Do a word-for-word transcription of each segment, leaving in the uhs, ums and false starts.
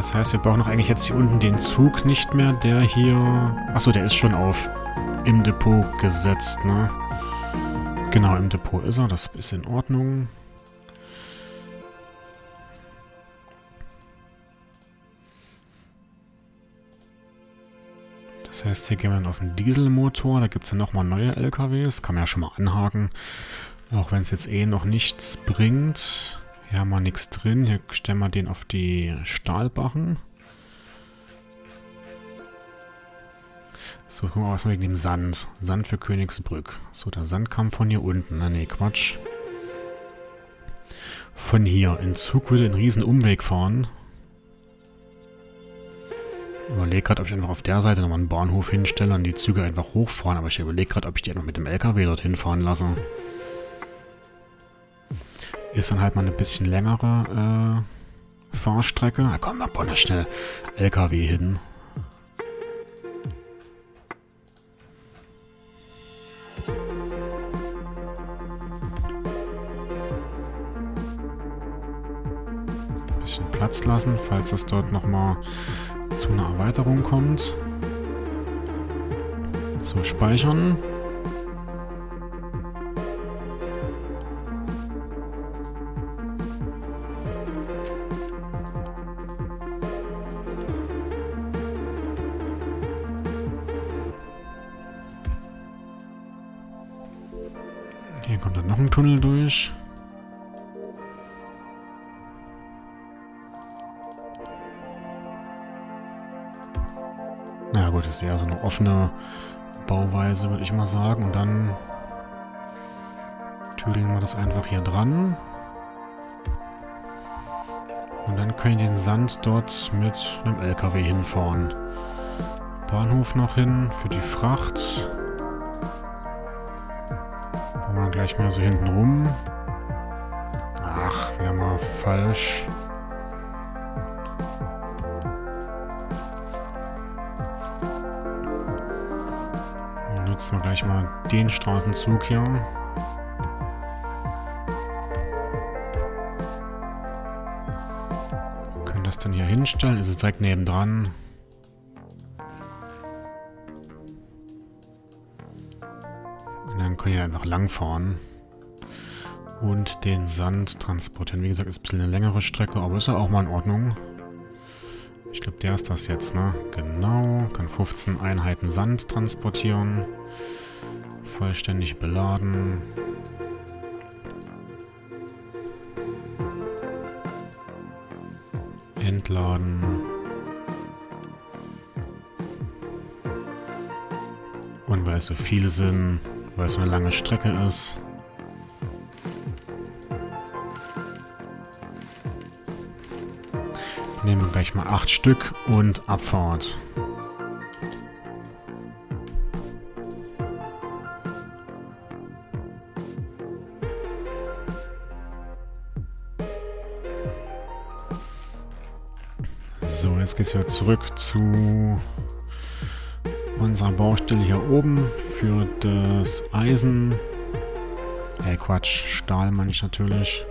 Das heißt, wir brauchen auch eigentlich jetzt hier unten den Zug nicht mehr, der hier... Achso, der ist schon auf im Depot gesetzt, ne? Genau, im Depot ist er. Das ist in Ordnung. Das heißt, hier gehen wir dann auf den Dieselmotor. Da gibt es ja nochmal neue L K Ws. Kann man ja schon mal anhaken. Auch wenn es jetzt eh noch nichts bringt. Hier haben wir nichts drin. Hier stellen wir den auf die Stahlbarren. So, gucken wir mal, was wir wegen dem Sand. Sand für Königsbrück. So, der Sand kam von hier unten. Na, nee, Quatsch. Von hier. In Zug würde ein riesen Umweg fahren. Ich überlege gerade, ob ich einfach auf der Seite nochmal einen Bahnhof hinstelle und die Züge einfach hochfahren. Aber ich überlege gerade, ob ich die einfach mit dem L K W dorthin fahren lasse. Ist dann halt mal eine bisschen längere äh, Fahrstrecke. Na komm, mal bonner schnell L K W hin. Ein bisschen Platz lassen, falls es dort nochmal zu einer Erweiterung kommt. So, speichern. Hier kommt dann noch ein Tunnel durch. Na gut, das ist eher so eine offene Bauweise, würde ich mal sagen. Und dann tüdeln wir das einfach hier dran. Und dann können wir den Sand dort mit einem L K W hinfahren. Bahnhof noch hin für die Fracht. Machen wir gleich mal so hinten rum. Ach, wäre mal falsch. Nutzen wir gleich mal den Straßenzug hier. Wir können das dann hier hinstellen? Ist es direkt nebendran? Und dann können wir einfach langfahren und den Sand transportieren. Wie gesagt, ist ein bisschen eine längere Strecke, aber ist ja auch mal in Ordnung. Ich glaube, der ist das jetzt, ne? Genau. Kann fünfzehn Einheiten Sand transportieren. Vollständig beladen. Entladen. Und weil es so viele sind, weil es so eine lange Strecke ist, nehmen wir gleich mal acht Stück und Abfahrt. So, jetzt geht's wieder zurück zu unserer Baustelle hier oben für das Eisen. Hey, Quatsch, Stahl meine ich natürlich.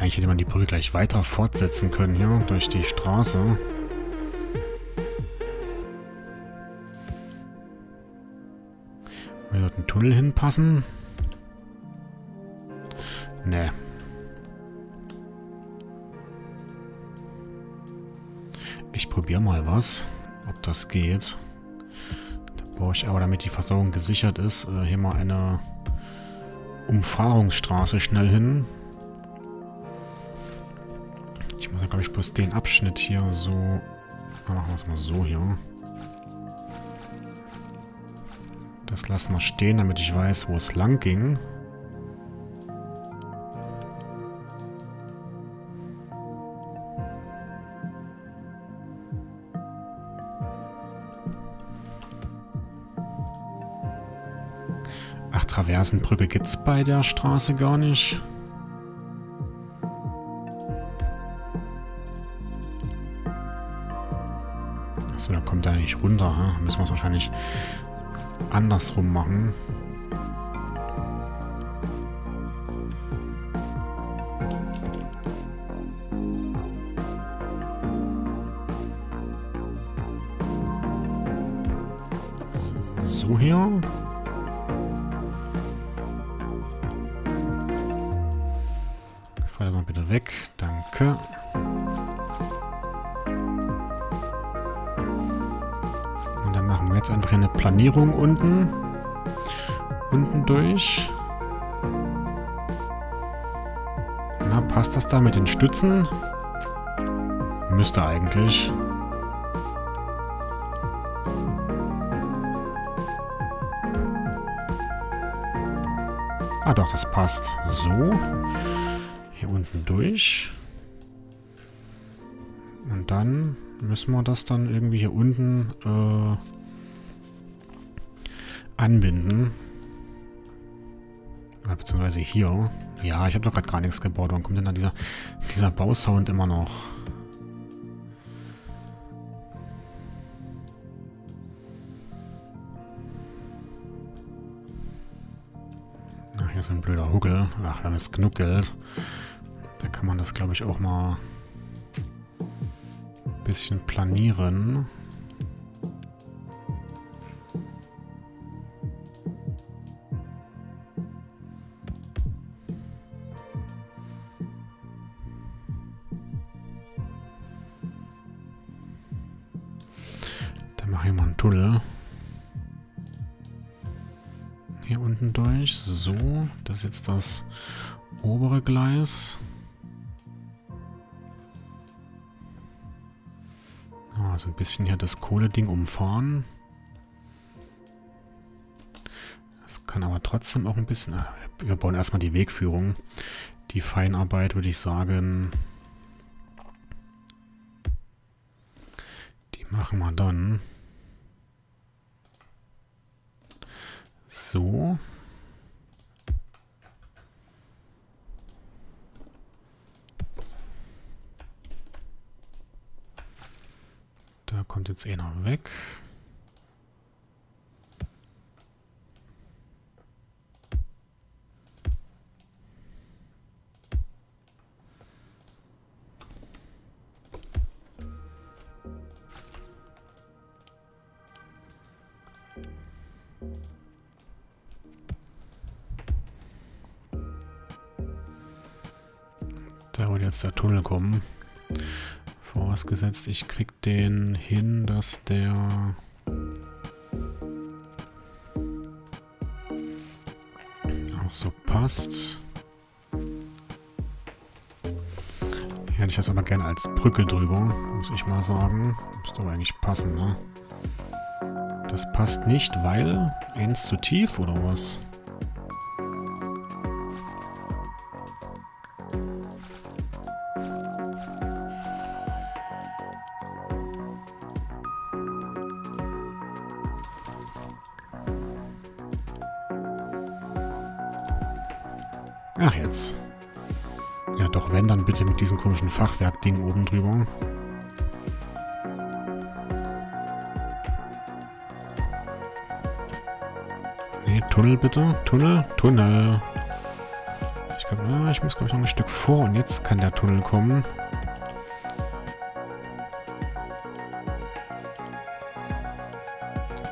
Eigentlich hätte man die Brücke gleich weiter fortsetzen können hier durch die Straße. Will dort ein Tunnel hinpassen? Nee. Ich probiere mal was, ob das geht. Da brauche ich aber, damit die Versorgung gesichert ist, hier mal eine Umfahrungsstraße schnell hin. Ich muss ja, glaube ich, bloß den Abschnitt hier so... Machen wir es mal so hier. Das lassen wir stehen, damit ich weiß, wo es lang ging. Ach, Traversenbrücke gibt es bei der Straße gar nicht. So, da kommt er nicht runter. Hm? Müssen wir es wahrscheinlich andersrum machen. So hier. Feuer mal bitte weg. Danke. Und dann machen wir jetzt einfach eine Planierung unten. Unten durch. Na, passt das da mit den Stützen? Müsste eigentlich. Ah doch, das passt. So. Hier unten durch. Und dann müssen wir das dann irgendwie hier unten äh, anbinden. Beziehungsweise hier. Ja, ich habe doch gerade gar nichts gebaut. Wann kommt denn da dieser, dieser Bausound immer noch? So ein blöder Huckel. Ach, wir haben jetzt genug Geld. Da kann man das, glaube ich, auch mal ein bisschen planieren. Dann mache ich mal einen Tunnel. Hier unten durch. So, das ist jetzt das obere Gleis. Ah, so ein bisschen hier das Kohleding umfahren. Das kann aber trotzdem auch ein bisschen... Wir bauen erstmal die Wegführung. Die Feinarbeit würde ich sagen... Die machen wir dann... So. Da kommt jetzt eh noch weg. Da wird jetzt der Tunnel kommen. Vorausgesetzt, ich krieg den hin, dass der... auch so passt. Hier hätte ich das aber gerne als Brücke drüber, muss ich mal sagen. Müsste aber eigentlich passen, ne? Das passt nicht, weil eins zu tief oder was? Ach, jetzt. Ja, doch wenn, dann bitte mit diesem komischen Fachwerk-Ding oben drüber. Nee, Tunnel bitte. Tunnel, Tunnel. Ich glaube, na, ich muss, glaube ich, noch ein Stück vor und jetzt kann der Tunnel kommen.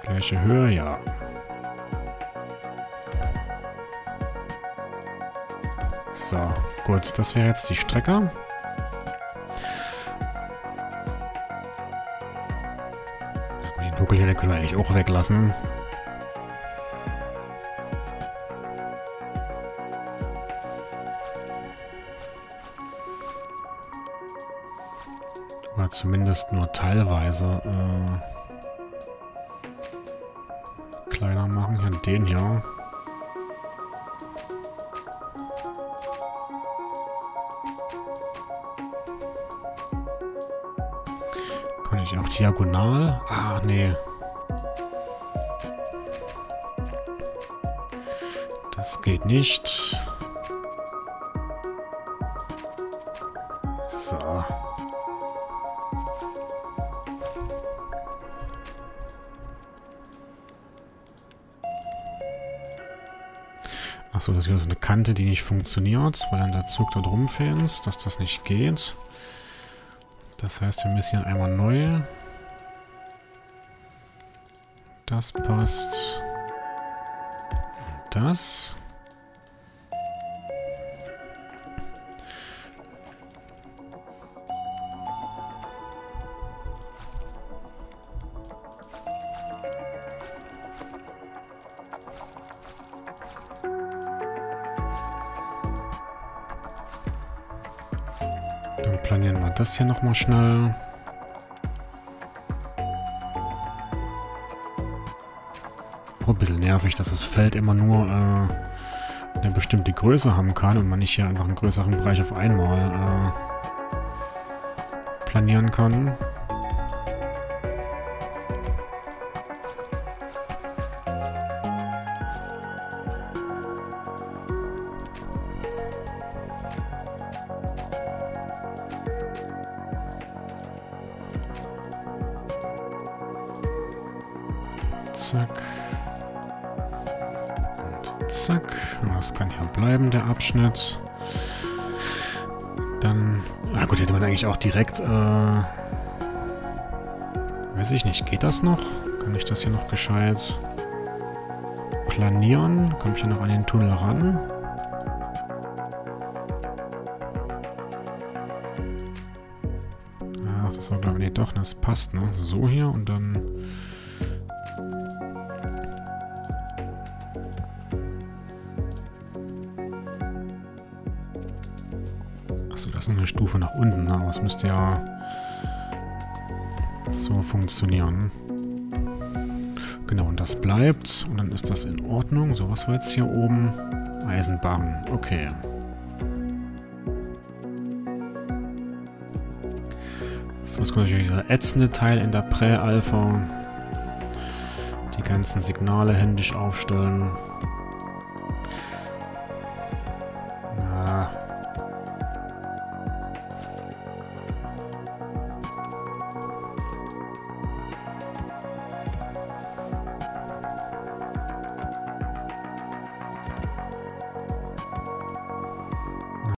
Gleiche Höhe, ja. So, gut, das wäre jetzt die Strecke. Den Huckel hier, den können wir eigentlich auch weglassen. Oder zumindest nur teilweise äh, kleiner machen. Hier den hier. Auch diagonal. Ah, nee. Das geht nicht. So. Achso, das ist wieder so eine Kante, die nicht funktioniert, weil dann der Zug dort rumfähnst, dass das nicht geht. Das heißt, wir müssen hier einmal neu. Das passt. Das. Dann planieren wir das hier nochmal schnell. Oh, ein bisschen nervig, dass das Feld immer nur äh, eine bestimmte Größe haben kann und man nicht hier einfach einen größeren Bereich auf einmal äh, planieren kann. Zack. Und zack. Das kann hier bleiben, der Abschnitt. Dann... Ah gut, hätte man eigentlich auch direkt... Äh, weiß ich nicht, geht das noch? Kann ich das hier noch gescheit planieren? Komme ich hier noch an den Tunnel ran? Ach, das war glaube ich... Nee, doch, das passt, ne? So hier und dann... Achso, das ist noch eine Stufe nach unten, ne? Aber es müsste ja so funktionieren. Genau, und das bleibt. Und dann ist das in Ordnung. So, was war jetzt hier oben? Eisenbahn. Okay. So, jetzt kommt natürlich dieser ätzende Teil in der Prä-Alpha. Die ganzen Signale händisch aufstellen.